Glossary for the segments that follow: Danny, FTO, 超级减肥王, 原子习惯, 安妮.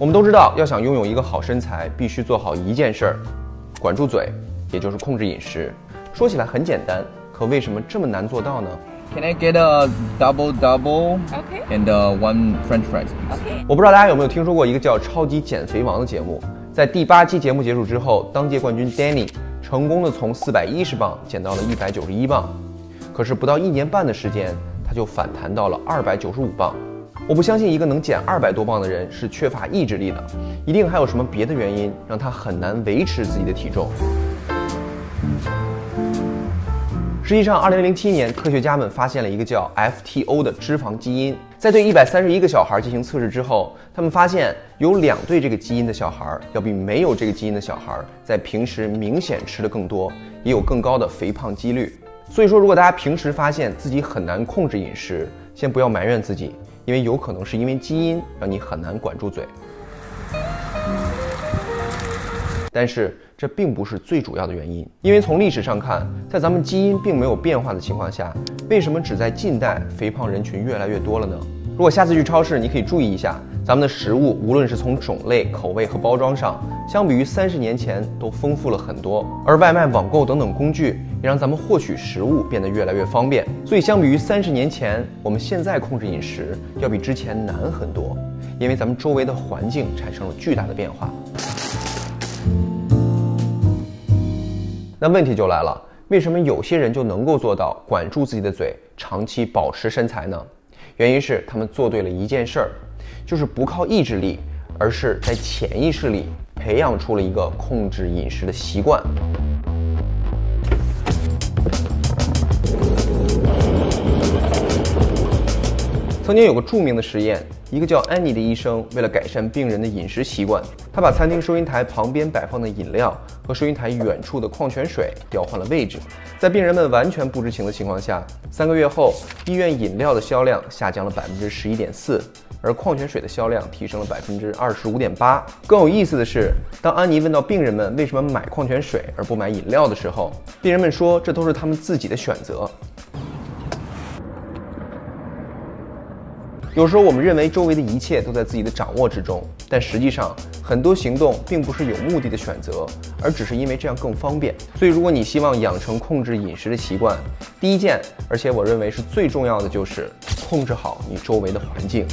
我们都知道，要想拥有一个好身材，必须做好一件事儿，管住嘴，也就是控制饮食。说起来很简单，可为什么这么难做到呢？ Can I get a double okay. and one French fries? Okay. 我不知道大家有没有听说过一个叫《超级减肥王》的节目。在第8期节目结束之后，当届冠军 Danny 成功的从410磅减到了191磅，可是不到1年半的时间，他就反弹到了295磅。我不相信一个能减200多磅的人是缺乏意志力的，一定还有什么别的原因让他很难维持自己的体重。 实际上，2007年，科学家们发现了一个叫 FTO 的脂肪基因。在对131个小孩进行测试之后，他们发现有2对这个基因的小孩，要比没有这个基因的小孩，在平时明显吃得更多，也有更高的肥胖几率。所以说，如果大家平时发现自己很难控制饮食，先不要埋怨自己，因为有可能是因为基因让你很难管住嘴。但是， 这并不是最主要的原因，因为从历史上看，在咱们基因并没有变化的情况下，为什么只在近代肥胖人群越来越多了呢？如果下次去超市，你可以注意一下，咱们的食物无论是从种类、口味和包装上，相比于30年前都丰富了很多。而外卖、网购等等工具，也让咱们获取食物变得越来越方便。所以，相比于30年前，我们现在控制饮食要比之前难很多，因为咱们周围的环境产生了巨大的变化。 那问题就来了，为什么有些人就能够做到管住自己的嘴，长期保持身材呢？原因是他们做对了一件事儿，就是不靠意志力，而是在潜意识里培养出了一个控制饮食的习惯。曾经有个著名的实验，一个叫安妮的医生为了改善病人的饮食习惯，他把餐厅收银台旁边摆放的饮料和收银台远处的矿泉水调换了位置。在病人们完全不知情的情况下，3个月后，医院饮料的销量下降了11.4%，而矿泉水的销量提升了25.8%。更有意思的是，当安妮问到病人们为什么买矿泉水而不买饮料的时候，病人们说这都是他们自己的选择。 有时候我们认为周围的一切都在自己的掌握之中，但实际上很多行动并不是有目的的选择，而只是因为这样更方便。所以，如果你希望养成控制饮食的习惯，第一件，而且我认为是最重要的，就是控制好你周围的环境。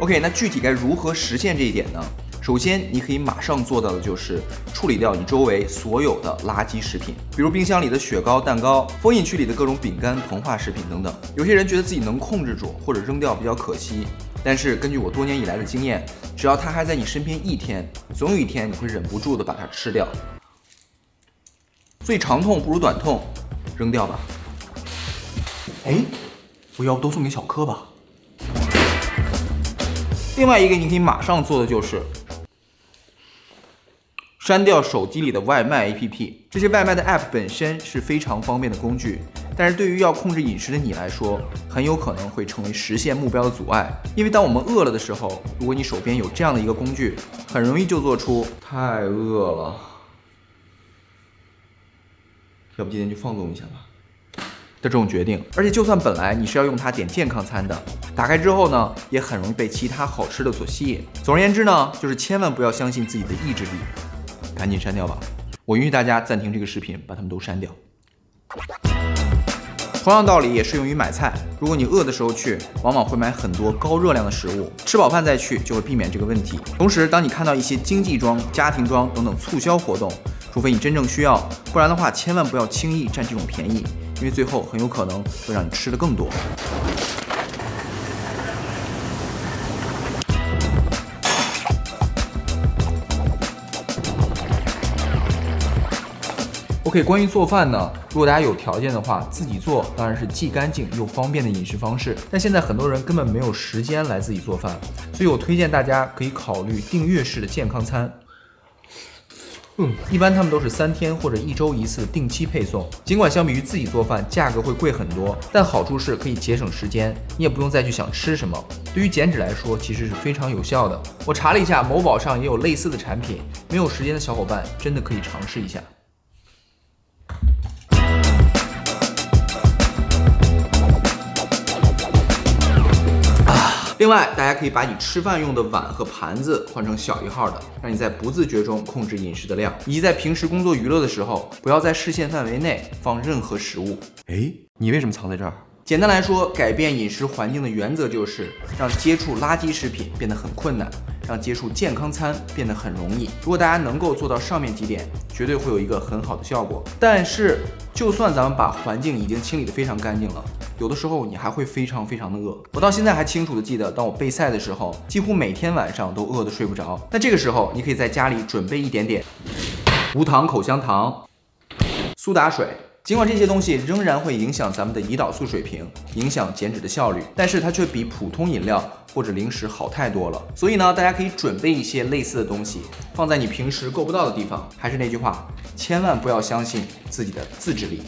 OK， 那具体该如何实现这一点呢？ 首先，你可以马上做到的就是处理掉你周围所有的垃圾食品，比如冰箱里的雪糕、蛋糕，封印区里的各种饼干、膨化食品等等。有些人觉得自己能控制住，或者扔掉比较可惜。但是根据我多年以来的经验，只要它还在你身边1天，总有一天你会忍不住的把它吃掉。所以长痛不如短痛，扔掉吧。哎，我要不都送给小柯吧。另外一个你可以马上做的就是 删掉手机里的外卖 APP， 这些外卖的 App 本身是非常方便的工具，但是对于要控制饮食的你来说，很有可能会成为实现目标的阻碍。因为当我们饿了的时候，如果你手边有这样的一个工具，很容易就做出太饿了，要不今天就放纵一下吧的这种决定。而且就算本来你是要用它点健康餐的，打开之后呢，也很容易被其他好吃的所吸引。总而言之呢，就是千万不要相信自己的意志力。 赶紧删掉吧！我允许大家暂停这个视频，把它们都删掉。同样道理也适用于买菜，如果你饿的时候去，往往会买很多高热量的食物，吃饱饭再去就会避免这个问题。同时，当你看到一些经济装、家庭装等等促销活动，除非你真正需要，不然的话千万不要轻易占这种便宜，因为最后很有可能会让你吃得更多。 OK， 关于做饭呢，如果大家有条件的话，自己做当然是既干净又方便的饮食方式。但现在很多人根本没有时间来自己做饭，所以我推荐大家可以考虑订阅式的健康餐。一般他们都是3天或者1周1次定期配送。尽管相比于自己做饭价格会贵很多，但好处是可以节省时间，你也不用再去想吃什么。对于减脂来说，其实是非常有效的。我查了一下，某宝上也有类似的产品，没有时间的小伙伴真的可以尝试一下。另外，大家可以把你吃饭用的碗和盘子换成小一号的，让你在不自觉中控制饮食的量，以及在平时工作娱乐的时候，不要在视线范围内放任何食物。哎，你为什么藏在这儿？ 简单来说，改变饮食环境的原则就是让接触垃圾食品变得很困难，让接触健康餐变得很容易。如果大家能够做到上面几点，绝对会有一个很好的效果。但是，就算咱们把环境已经清理得非常干净了，有的时候你还会非常的饿。我到现在还清楚地记得，当我备赛的时候，几乎每天晚上都饿得睡不着。那这个时候，你可以在家里准备一点点无糖口香糖、苏打水。 尽管这些东西仍然会影响咱们的胰岛素水平，影响减脂的效率，但是它却比普通饮料或者零食好太多了。所以呢，大家可以准备一些类似的东西，放在你平时够不到的地方。还是那句话，千万不要相信自己的自制力。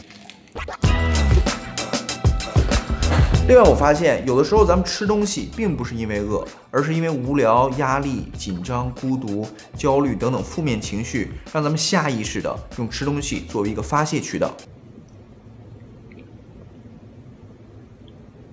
另外，我发现有的时候咱们吃东西并不是因为饿，而是因为无聊、压力、紧张、孤独、焦虑等等负面情绪，让咱们下意识的用吃东西作为一个发泄渠道。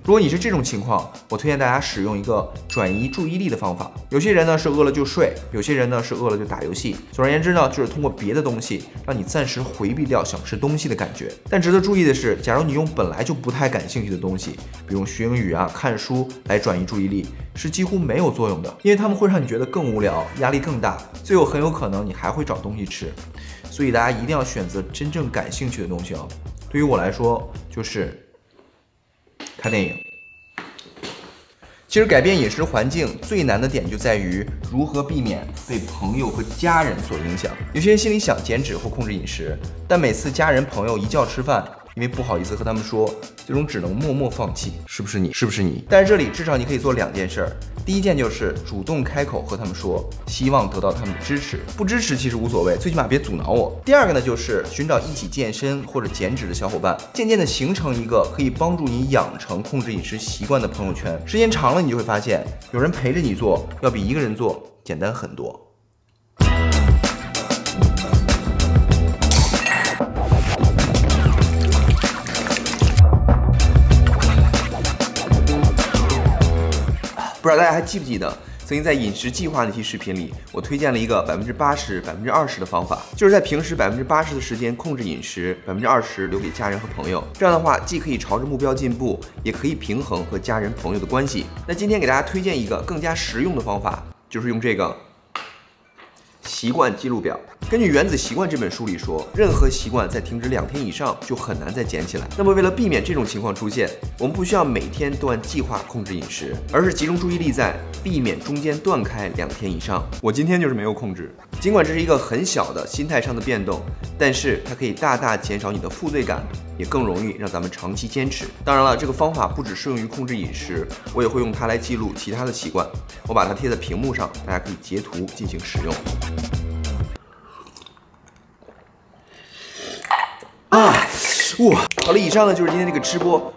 如果你是这种情况，我推荐大家使用一个转移注意力的方法。有些人呢是饿了就睡，有些人呢是饿了就打游戏。总而言之呢，就是通过别的东西让你暂时回避掉想吃东西的感觉。但值得注意的是，假如你用本来就不太感兴趣的东西，比如学英语啊、看书来转移注意力，是几乎没有作用的，因为它们会让你觉得更无聊、压力更大，最后很有可能你还会找东西吃。所以大家一定要选择真正感兴趣的东西哦。对于我来说，就是 看电影，其实改变饮食环境最难的点就在于如何避免被朋友和家人所影响。有些人心里想减脂或控制饮食，但每次家人朋友一叫吃饭，因为不好意思和他们说，最终只能默默放弃。是不是你？是不是你？但是这里至少你可以做两件事儿。 第一件就是主动开口和他们说，希望得到他们的支持，不支持其实无所谓，最起码别阻挠我。第二个呢，就是寻找一起健身或者减脂的小伙伴，渐渐的形成一个可以帮助你养成控制饮食习惯的朋友圈。时间长了，你就会发现，有人陪着你做，要比一个人做简单很多。 不知道大家还记不记得，曾经在饮食计划那期视频里，我推荐了一个80%、20%的方法，就是在平时80%的时间控制饮食，20%留给家人和朋友。这样的话，既可以朝着目标进步，也可以平衡和家人朋友的关系。那今天给大家推荐一个更加实用的方法，就是用这个习惯记录表。 根据《原子习惯》这本书里说，任何习惯在停止2天以上就很难再捡起来。那么，为了避免这种情况出现，我们不需要每天都按计划控制饮食，而是集中注意力在避免中间断开2天以上。我今天就是没有控制。尽管这是一个很小的心态上的变动，但是它可以大大减少你的负罪感，也更容易让咱们长期坚持。当然了，这个方法不只适用于控制饮食，我也会用它来记录其他的习惯。我把它贴在屏幕上，大家可以截图进行使用。 好了，以上呢就是今天这个吃播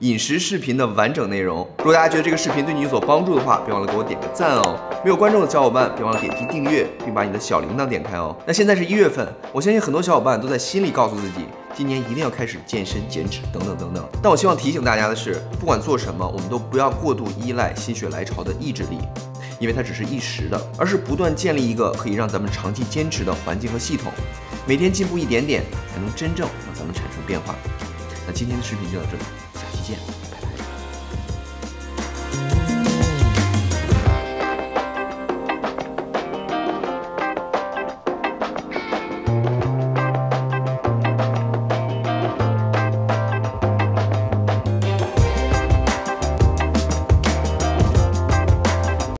饮食视频的完整内容。如果大家觉得这个视频对你有所帮助的话，别忘了给我点个赞哦。没有关注的小伙伴，别忘了点击订阅，并把你的小铃铛点开哦。那现在是1月份，我相信很多小伙伴都在心里告诉自己，今年一定要开始健身、减脂等等。但我希望提醒大家的是，不管做什么，我们都不要过度依赖心血来潮的意志力。 因为它只是一时的，而是不断建立一个可以让咱们长期坚持的环境和系统，每天进步一点点，才能真正让咱们产生变化。那今天的视频就到这里，下期见。